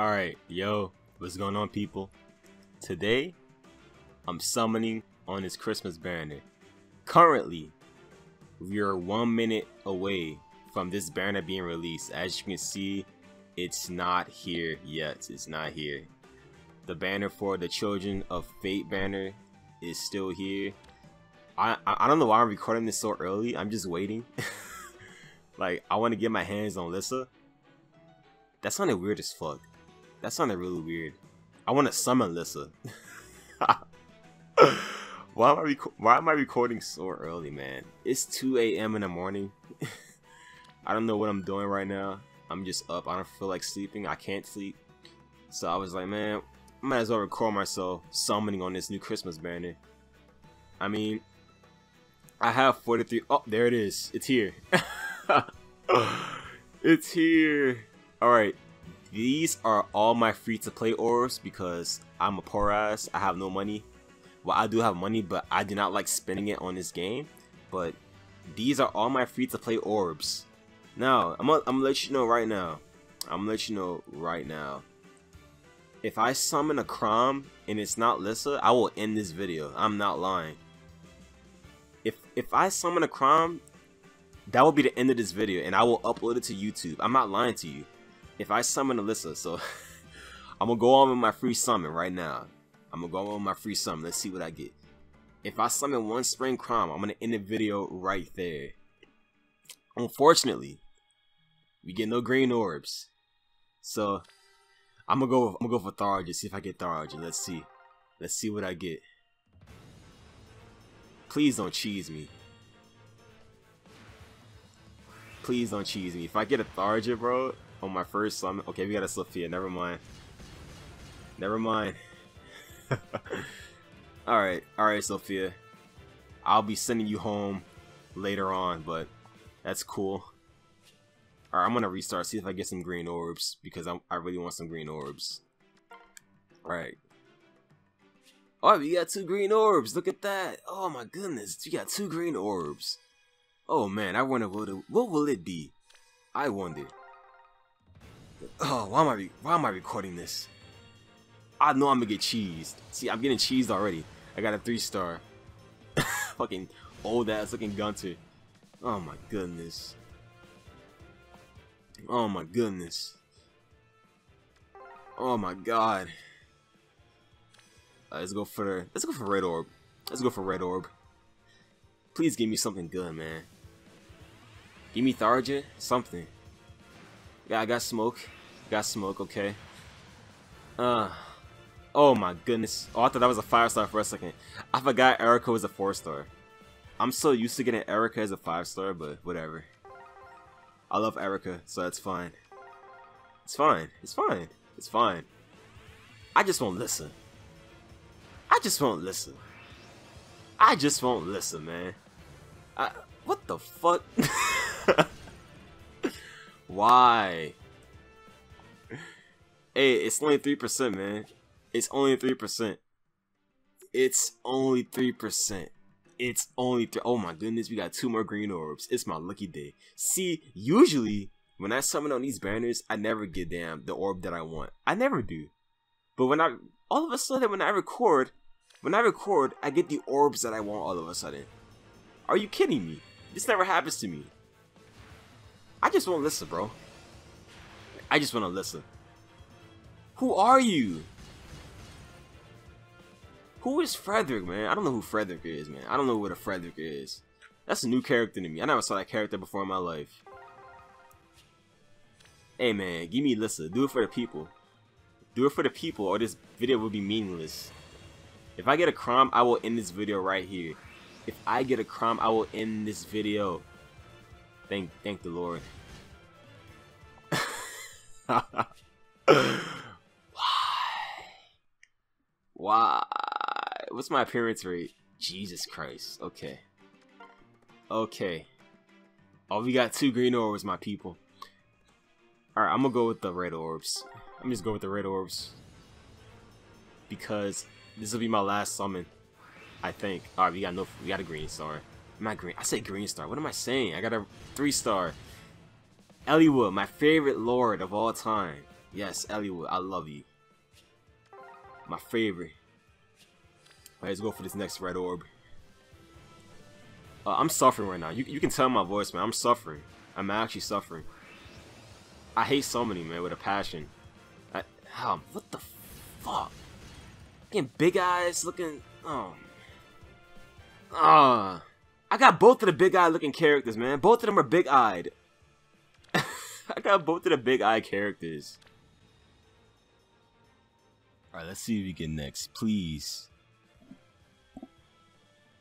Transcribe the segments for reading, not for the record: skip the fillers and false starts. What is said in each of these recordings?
Alright, yo, what's going on, people? Today, I'm summoning on this Christmas banner. Currently, we are 1 minute away from this banner being released. As you can see, it's not here yet. It's not here. The banner for the Children of Fate banner is still here. I don't know why I'm recording this so early. I'm just waiting. Like, I want to get my hands on Lissa. That sounded weird as fuck. That sounded really weird. I want to summon Lissa. Why am I recording so early, man? It's 2 a.m. in the morning. I don't know what I'm doing right now. I'm just up. I don't feel like sleeping. I can't sleep. So I was like, man, I might as well record myself summoning on this new Christmas banner. I mean, I have 43. Oh, there it is. It's here. It's here. Alright, these are all my free-to-play orbs because I'm a poor ass. I have no money. Well, I do have money, but I do not like spending it on this game. But these are all my free-to-play orbs. Now, I'm gonna let you know right now. If I summon a Chrom and it's not Lissa, I will end this video. I'm not lying. If I summon a Chrom, that will be the end of this video, and I will upload it to YouTube. I'm not lying to you. If I summon Lissa, so I'm gonna go on with my free summon right now. Let's see what I get. If I summon one Spring Chrom, I'm gonna end the video right there. Unfortunately, we get no green orbs, so I'm gonna go for Tharja. See if I get Tharja. Let's see what I get. Please don't cheese me. If I get a Tharja, bro, on my first summon. Okay, we got a Sophia. Never mind. Alright, Sophia. I'll be sending you home later on, but that's cool. Alright, I'm gonna restart, see if I get some green orbs, because I really want some green orbs. Alright. Oh, we got 2 green orbs. Look at that. Oh my goodness, we got 2 green orbs. Oh man, I wonder what will it be? I wonder. Oh, why am I recording this? I know I'm gonna get cheesed. See, I'm getting cheesed already. I got a 3-star. Fucking old ass looking Gunter. Oh my goodness. Oh my goodness. Oh my god. Let's go for red orb. Please give me something good, man. Give me Tharja, something. Yeah, I got smoke. Okay. Oh my goodness. Oh, I thought that was a 5-star for a second. I forgot Erika was a 4-star. I'm so used to getting Erika as a 5-star, but whatever. I love Erika, so that's fine. It's fine. I just won't listen. I just won't listen, man. What the fuck? Why? Hey, it's only 3%, man. It's only 3%. Oh my goodness, we got 2 more green orbs. It's my lucky day. See, usually when I summon on these banners, I never get the orb that I want. I never do. But when I all of a sudden when I record. I get the orbs that I want all of a sudden. Are you kidding me? This never happens to me. I just won't listen, bro. I just want to listen. Who are you? Who is Frederick, man? I don't know who Frederick is, man. I don't know what a Frederick is. That's a new character to me. I never saw that character before in my life. Hey, man, give me Lissa. Do it for the people. Do it for the people, or this video will be meaningless. If I get a Chrom, I will end this video right here. Thank the Lord. Why? What's my appearance rate? Jesus Christ. Okay. Oh, we got 2 green orbs, my people. Alright, I'm gonna go with the red orbs. Because this will be my last summon, I think. Alright, we got a green star. I say green star. What am I saying? I got a 3-star. Eliwood, my favorite lord of all time. Yes, Eliwood, I love you. My favorite. Alright, let's go for this next red orb. I'm suffering right now. You can tell my voice, man. I'm suffering. I'm actually suffering. I hate summoning, man, with a passion. What the fuck? Getting big eyes looking... Oh. I got both of the big eye looking characters, man. Both of them are big eyed. I got both of the big eye characters. Alright, let's see what we get next. Please.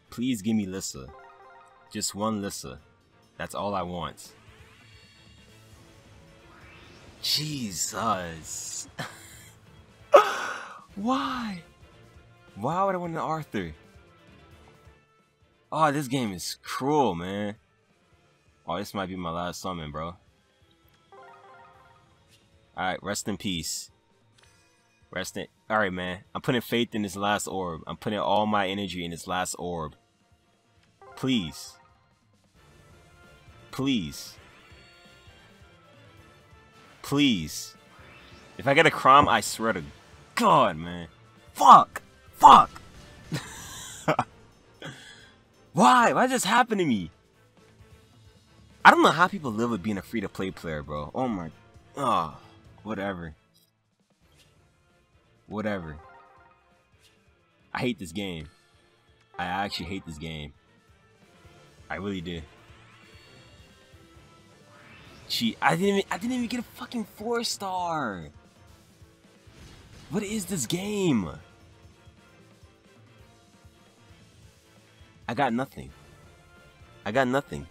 Please give me Lissa. Just one Lissa. That's all I want. Jesus. Why? Why would I want an Arthur? Oh, this game is cruel, man. Oh, this might be my last summon, bro. Alright, rest in peace. Alright, man. I'm putting faith in this last orb. I'm putting all my energy in this last orb. Please. Please. Please. If I get a Chrom, I swear to God, man. Fuck! Fuck! Why? Why did this happen to me? I don't know how people live with being a free-to-play player, bro. Oh my... Oh, whatever. Whatever. I hate this game. I actually hate this game. I really do. Gee, I didn't even get a fucking 4-star. What is this game? I got nothing. I got nothing.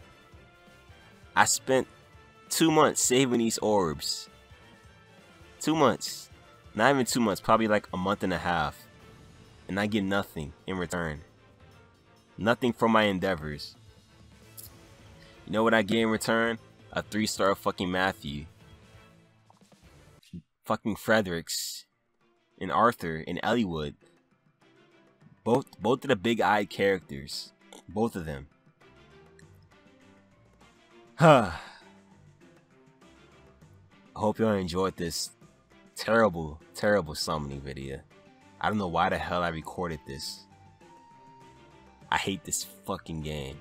I spent 2 months saving these orbs. 2 months. Not even 2 months, probably like a month and a half. And I get nothing in return. Nothing for my endeavors. You know what I get in return? A 3-star fucking Matthew. Fucking Fredericks. And Arthur and Eliwood. Both of the big-eyed characters. Both of them. Huh. I hope y'all enjoyed this terrible, terrible summoning video. I don't know why the hell I recorded this. I hate this fucking game.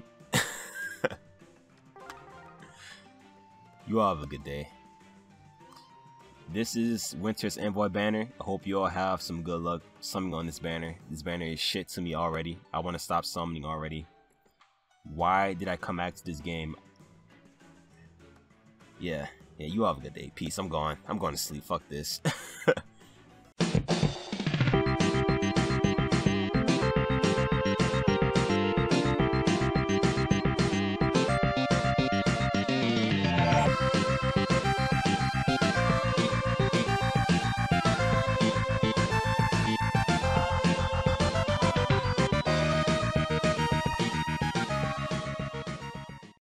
You all have a good day. This is Winter's Envoy banner. I hope you all have some good luck summoning on this banner. This banner is shit to me already. I want to stop summoning already. Why did I come back to this game? Yeah, you all have a good day. Peace. I'm gone. I'm going to sleep. Fuck this.